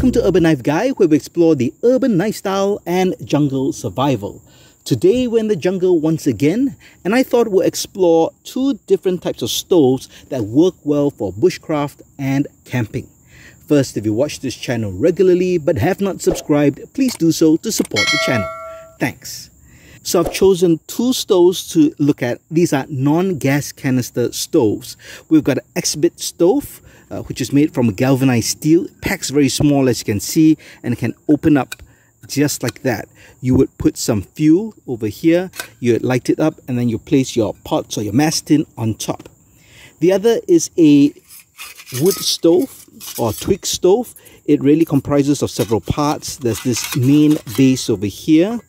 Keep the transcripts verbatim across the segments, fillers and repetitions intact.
Welcome to Urban Knife Guy, where we explore the urban lifestyle and jungle survival. Today we're in the jungle once again, and I thought we'll explore two different types of stoves that work well for bushcraft and camping. First, if you watch this channel regularly but have not subscribed, please do so to support the channel. Thanks. So I've chosen two stoves to look at. These are non-gas canister stoves. We've got an Esbit stove, uh, which is made from galvanized steel. It packs very small, as you can see, and it can open up just like that. You would put some fuel over here, you would light it up, and then you place your pots or your mass tin on top. The other is a wood stove or twig stove. It really comprises of several parts. There's this main base over here,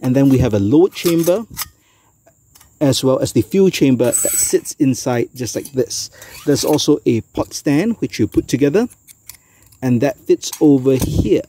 and then we have a load chamber as well as the fuel chamber that sits inside just like this. There's also a pot stand which you put together, and that fits over here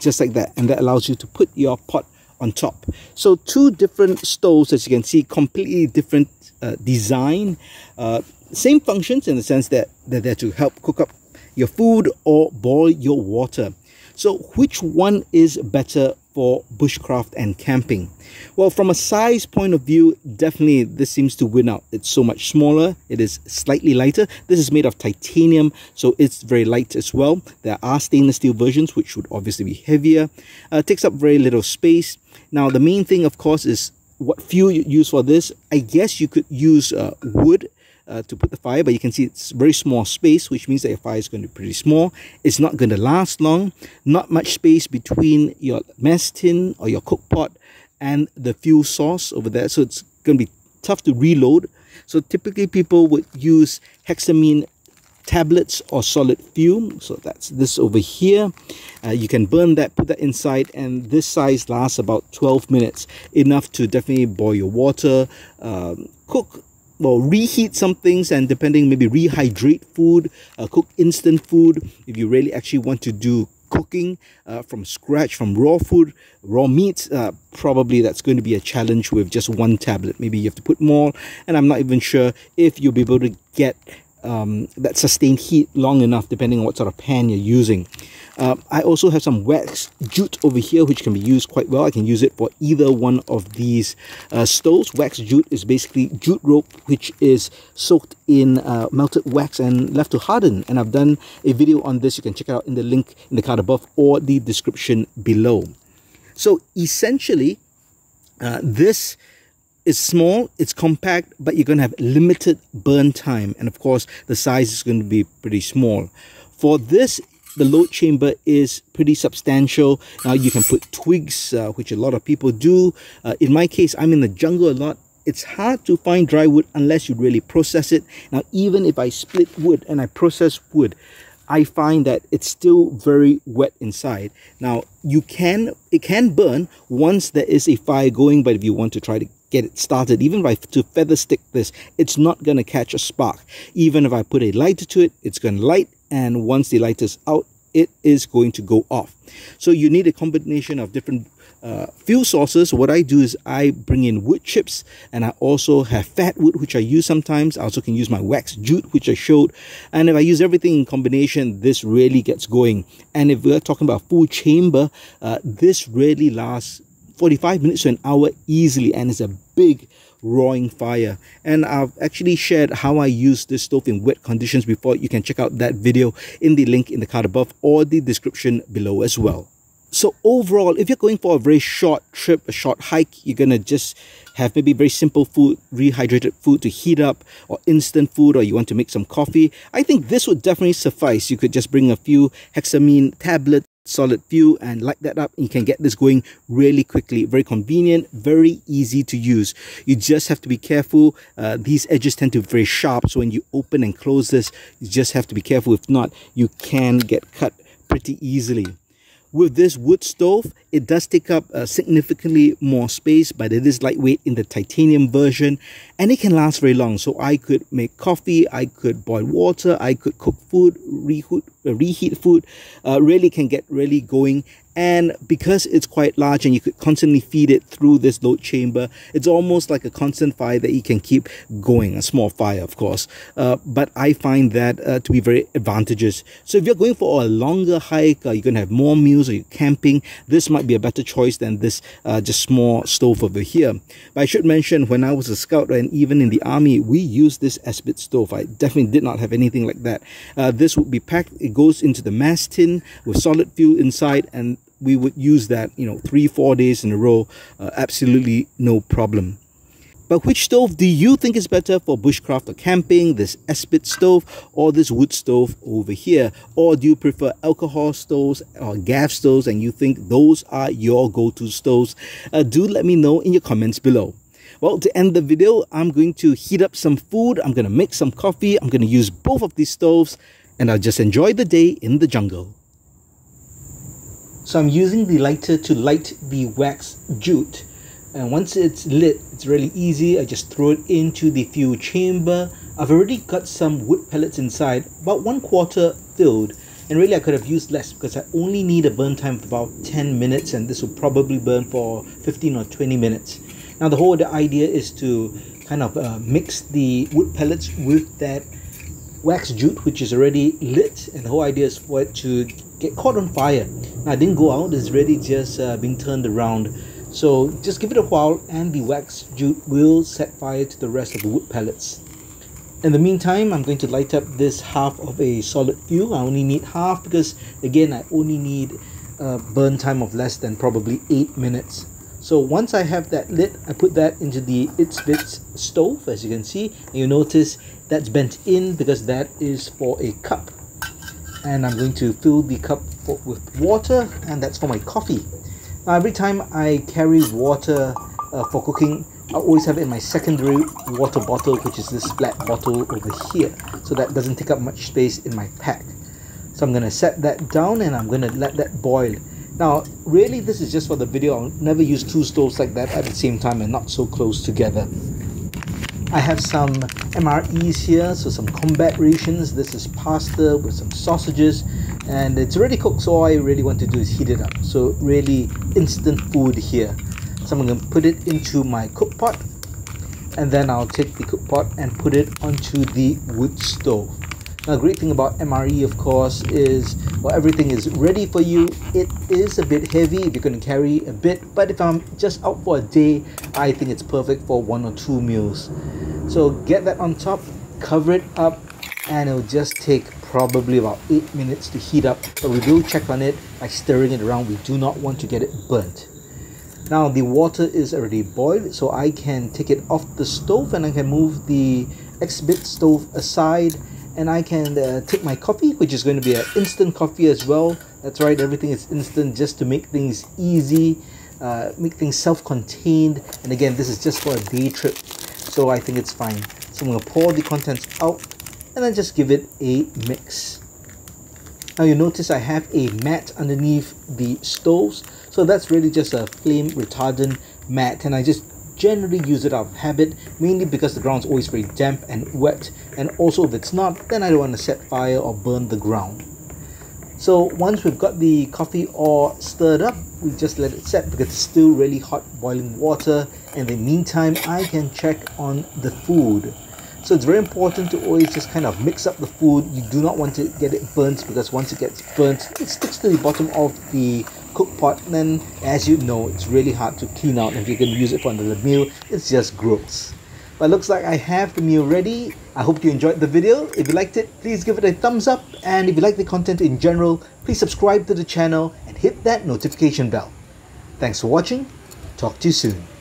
just like that, and that allows you to put your pot on top. So two different stoves, as you can see, completely different uh, design. Uh, same functions in the sense that they're there to help cook up your food or boil your water. So which one is better for bushcraft and camping? Well, from a size point of view, definitely this seems to win out. It's so much smaller, it is slightly lighter. This is made of titanium, so it's very light as well. There are stainless steel versions, which would obviously be heavier. Uh, takes up very little space. Now, the main thing, of course, is what fuel you use for this. I guess you could use uh, wood Uh, to put the fire, but you can see it's very small space, which means that your fire is going to be pretty small. It's not going to last long. Not much space between your mess tin or your cook pot and the fuel source over there, so it's going to be tough to reload. So typically people would use hexamine tablets or solid fuel, so that's this over here. Uh, you can burn that, put that inside, and this size lasts about twelve minutes, enough to definitely boil your water, um, cook Well, reheat some things, and depending, maybe rehydrate food, uh, cook instant food. If you really actually want to do cooking uh, from scratch, from raw food, raw meats, uh, probably that's going to be a challenge with just one tablet. Maybe you have to put more, and I'm not even sure if you'll be able to get um, that sustained heat long enough, depending on what sort of pan you're using. Uh, I also have some wax jute over here, which can be used quite well. I can use it for either one of these uh, stoves. Wax jute is basically jute rope, which is soaked in uh, melted wax and left to harden. And I've done a video on this. You can check it out in the link in the card above or the description below. So essentially, uh, this is small, it's compact, but you're going to have limited burn time. And of course, the size is going to be pretty small. For this, the load chamber is pretty substantial. Now you can put twigs, uh, which a lot of people do. Uh, in my case, I'm in the jungle a lot. It's hard to find dry wood unless you really process it. Now, even if I split wood and I process wood, I find that it's still very wet inside. Now, you can it can burn once there is a fire going, but if you want to try to get it started, even if I to feather stick this, it's not going to catch a spark. Even if I put a lighter to it, it's going to light. And once the light is out, it is going to go off. So you need a combination of different uh, fuel sources. What I do is I bring in wood chips, and I also have fat wood, which I use sometimes. I also can use my wax jute, which I showed. And if I use everything in combination, this really gets going. And if we're talking about full chamber, uh, this really lasts forty-five minutes to an hour easily, and it's a big roaring fire. And I've actually shared how I use this stove in wet conditions before. You can check out that video in the link in the card above or the description below as well. So overall, if you're going for a very short trip, a short hike, you're gonna just have maybe very simple food, rehydrated food to heat up, or instant food, or you want to make some coffee, I think this would definitely suffice. You could just bring a few hexamine tablets, solid fuel, and light that up, and you can get this going really quickly. Very convenient, very easy to use. You just have to be careful. Uh, these edges tend to be very sharp, so when you open and close this, you just have to be careful. If not, you can get cut pretty easily. With this wood stove, it does take up uh, significantly more space, but it is lightweight in the titanium version, and it can last very long. So I could make coffee, I could boil water, I could cook food, reheat, reheat food, uh, really can get really going. And because it's quite large and you could constantly feed it through this load chamber, it's almost like a constant fire that you can keep going, a small fire of course, uh, but I find that uh, to be very advantageous. So if you're going for a longer hike, uh, you're going to have more meals, or you're camping, this might be a better choice than this uh, just small stove over here. But I should mention, when I was a scout and even in the army, we used this Esbit stove. I definitely did not have anything like that. Uh, this would be packed, it goes into the mess tin with solid fuel inside, and we would use that, you know, three, four days in a row, uh, absolutely no problem. But which stove do you think is better for bushcraft or camping? This Esbit stove or this wood stove over here? Or do you prefer alcohol stoves or gas stoves and you think those are your go-to stoves? Uh, do let me know in your comments below. Well, to end the video, I'm going to heat up some food. I'm going to make some coffee. I'm going to use both of these stoves and I'll just enjoy the day in the jungle. So I'm using the lighter to light the wax jute, and once it's lit, it's really easy. I just throw it into the fuel chamber. I've already got some wood pellets inside, about one quarter filled, and really I could have used less because I only need a burn time of about ten minutes, and this will probably burn for fifteen or twenty minutes. Now the whole the idea is to kind of uh, mix the wood pellets with that wax jute which is already lit, and the whole idea is for it to get caught on fire. Now, I didn't go out, it's really just uh, being turned around. So just give it a while and the wax jute will set fire to the rest of the wood pellets. In the meantime, I'm going to light up this half of a solid fuel. I only need half because again I only need a burn time of less than probably eight minutes. So once I have that lit, I put that into the Esbit stove, as you can see. And you notice that's bent in because that is for a cup. And I'm going to fill the cup for, with water, and that's for my coffee. Now every time I carry water uh, for cooking, I always have it in my secondary water bottle, which is this flat bottle over here. So that doesn't take up much space in my pack. So I'm going to set that down and I'm going to let that boil. Now, really, this is just for the video. I'll never use two stoves like that at the same time and not so close together. I have some M R Es here, so some combat rations. This is pasta with some sausages, and it's already cooked, so all I really want to do is heat it up. So really instant food here. So I'm going to put it into my cook pot, and then I'll take the cook pot and put it onto the wood stove. Now, a great thing about M R E, of course, is, well, everything is ready for you. It is a bit heavy if you're going to carry a bit, but if I'm just out for a day, I think it's perfect for one or two meals. So get that on top, cover it up, and it'll just take probably about eight minutes to heat up. But we will check on it by stirring it around. We do not want to get it burnt. Now, the water is already boiled, so I can take it off the stove and I can move the Esbit stove aside. And I can uh, take my coffee, which is going to be an instant coffee as well. That's right, everything is instant just to make things easy, uh, make things self-contained. And again, this is just for a day trip, so I think it's fine. So I'm going to pour the contents out and then just give it a mix. Now you notice I have a mat underneath the stoves. So that's really just a flame retardant mat, and I just generally use it out of habit, mainly because the ground's always very damp and wet, and also if it's not, then I don't want to set fire or burn the ground. So once we've got the coffee all stirred up, we just let it set because it's still really hot boiling water. And in the meantime, I can check on the food. So it's very important to always just kind of mix up the food. You do not want to get it burnt because once it gets burnt, it sticks to the bottom of the cook pot, then as you know, it's really hard to clean out. If you're going to use it for another meal, it's just gross. But it looks like I have the meal ready. I hope you enjoyed the video. If you liked it, please give it a thumbs up, and if you like the content in general, please subscribe to the channel and hit that notification bell. Thanks for watching. Talk to you soon.